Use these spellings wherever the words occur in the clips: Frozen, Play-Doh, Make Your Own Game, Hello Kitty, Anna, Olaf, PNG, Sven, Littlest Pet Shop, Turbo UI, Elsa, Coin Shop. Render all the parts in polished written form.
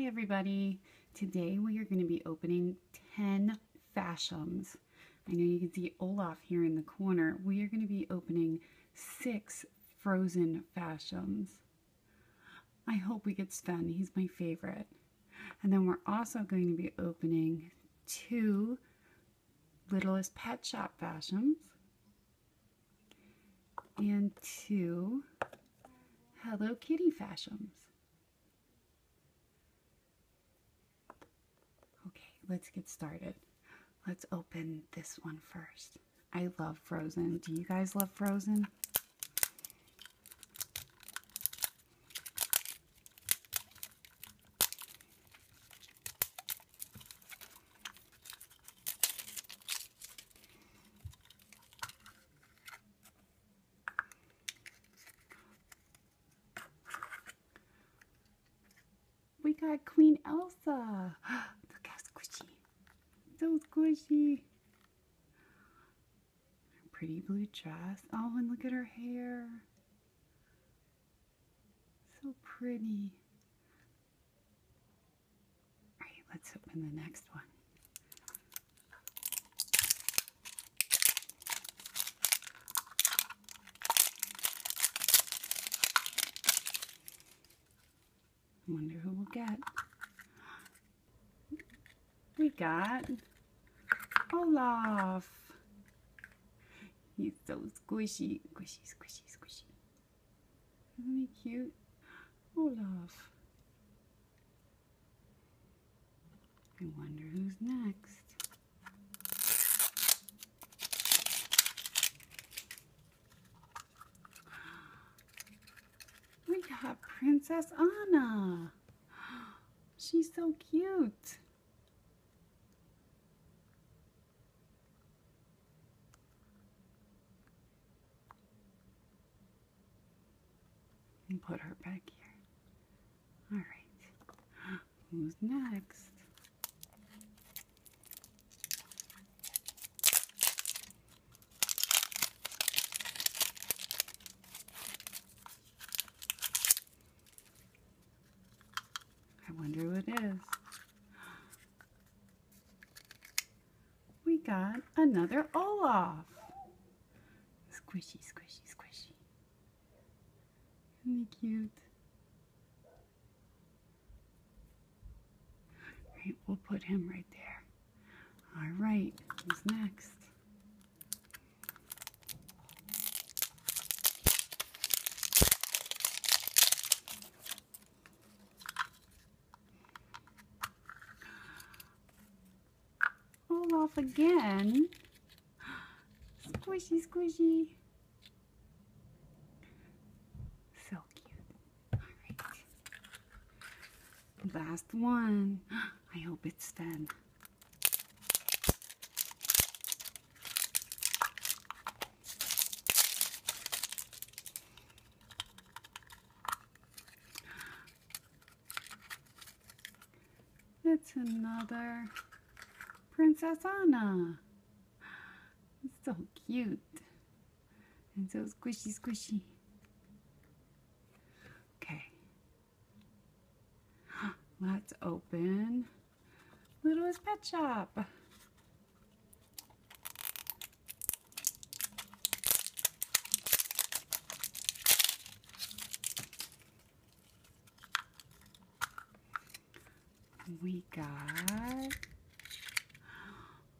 Hi everybody! Today we are going to be opening 10 fashions. I know you can see Olaf here in the corner. We are going to be opening 6 Frozen fashions. I hope we get Sven, he's my favorite. And then we're also going to be opening 2 Littlest Pet Shop fashions and 2 Hello Kitty fashions. Let's get started. Let's open this one first. I love Frozen. Do you guys love Frozen? We got Queen Elsa. So squishy. Her pretty blue dress. Oh, and look at her hair. So pretty. All right, let's open the next one. Wonder who we'll get. We got Olaf. He's so squishy. Squishy, squishy, squishy. Isn't he cute? Olaf. I wonder who's next. We got Princess Anna. She's so cute. And put her back here. All right, who's next? I wonder who it is. We got another Olaf. Squishy, squishy, squishy. Isn't he cute? Right, we'll put him right there. All right, who's next? Olaf again. Squishy, squishy. Last one. I hope it's Sven. It's another Princess Anna. It's so cute and so squishy, squishy. Let's open Littlest Pet Shop. We got,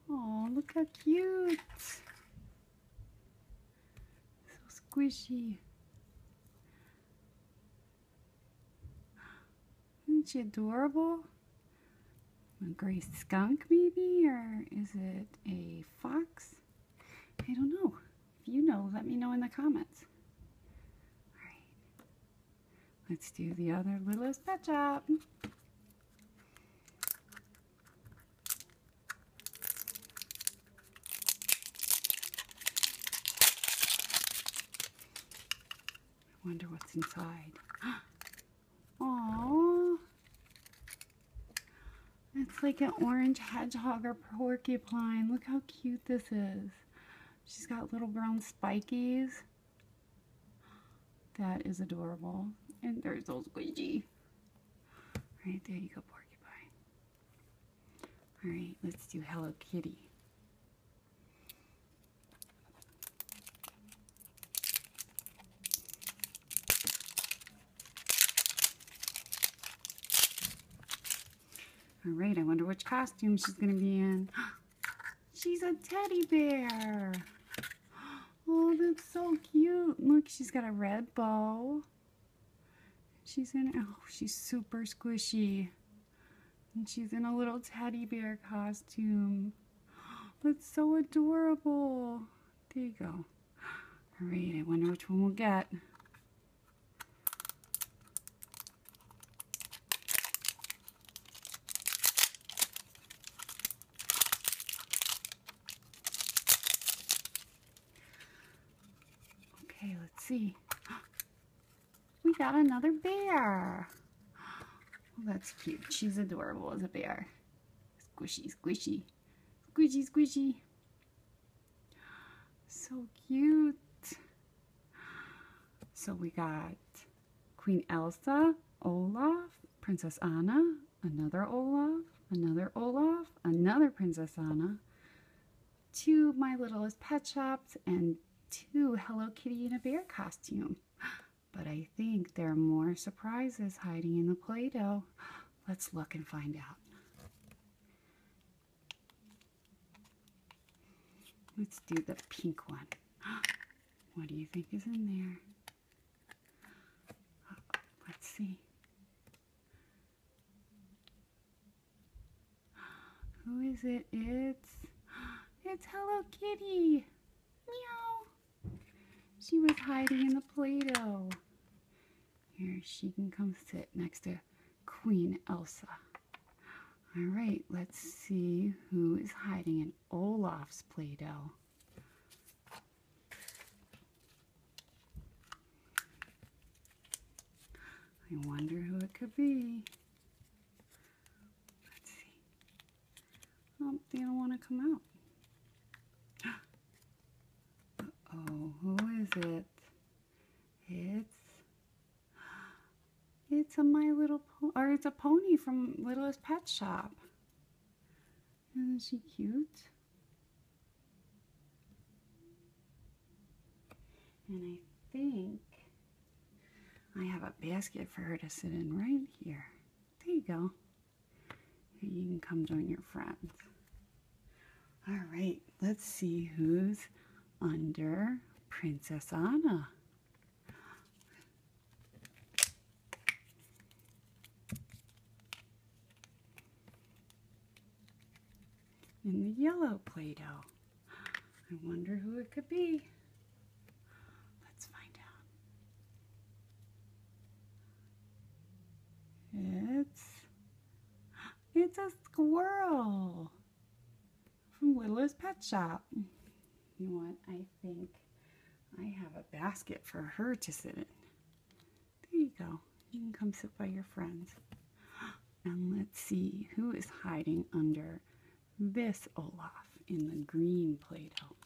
oh, look how cute. So squishy. Isn't she adorable? A gray skunk maybe, or is it a fox? I don't know. If you know, let me know in the comments. All right, let's do the other Littlest Pet Shop. I wonder what's inside. Aww. It's like an orange hedgehog or porcupine. Look how cute this is. She's got little brown spikies. That is adorable. And they're so squishy. Alright, there you go, porcupine. Alright, let's do Hello Kitty. Alright, I wonder which costume she's going to be in. She's a teddy bear. Oh, that's so cute. Look, she's got a red bow. She's in, oh, she's super squishy. And she's in a little teddy bear costume. That's so adorable. There you go. Alright, I wonder which one we'll get. Okay, let's see. We got another bear. Oh, that's cute. She's adorable as a bear. Squishy, squishy. Squishy, squishy. So cute. So we got Queen Elsa, Olaf, Princess Anna, another Olaf, another Olaf, another Princess Anna, two My Littlest Pet Shops, and two Hello Kitty in a bear costume. But I think there are more surprises hiding in the Play-Doh. Let's look and find out. Let's do the pink one. What do you think is in there? Oh, let's see. Who is it? It's Hello Kitty. Meow. She was hiding in the Play-Doh. Here, she can come sit next to Queen Elsa. Alright, let's see who is hiding in Olaf's Play-Doh. I wonder who it could be. Let's see. Oh, they don't want to come out. Oh, who is it? It's a My Little Pony, or it's a pony from Littlest Pet Shop. Isn't she cute? And I think I have a basket for her to sit in right here. There you go. You can come join your friends. All right, let's see who's under Princess Anna. In the yellow Play-Doh. I wonder who it could be. Let's find out. It's a squirrel from Littlest Pet Shop. You know what? I think I have a basket for her to sit in. There you go. You can come sit by your friends. And let's see who is hiding under this Olaf in the green Play-Doh.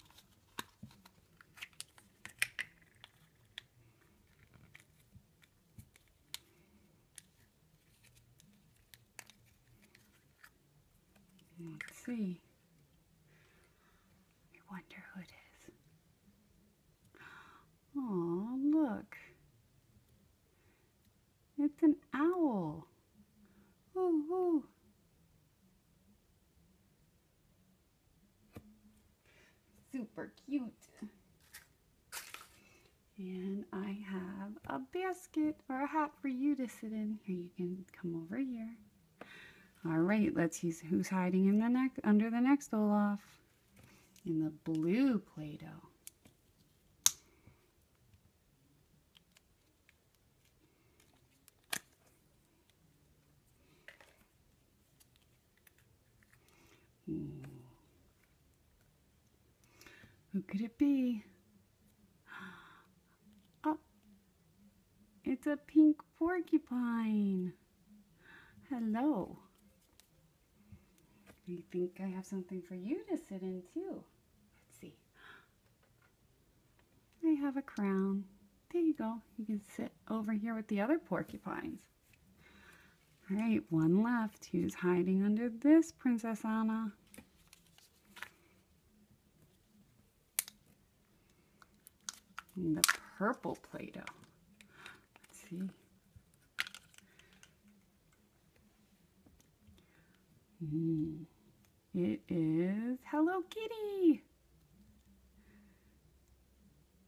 Let's see. Wonder who it is. Oh, look. It's an owl. Ooh, ooh. Super cute. And I have a basket or a hat for you to sit in. Here, you can come over here. All right, let's see who's hiding in the neck under the next Olaf. In the blue Play-Doh. Who could it be? Oh, it's a pink porcupine. Hello. I think I have something for you to sit in too. Let's see. I have a crown. There you go. You can sit over here with the other porcupines. All right, one left. Who's hiding under this, Princess Anna? And the purple Play-Doh. Let's see. It is Hello Kitty.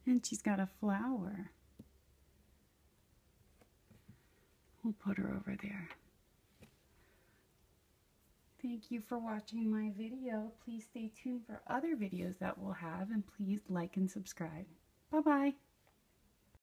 And she's got a flower. We'll put her over there. Thank you for watching my video. Please stay tuned for other videos that we'll have, and please like and subscribe. Bye-bye.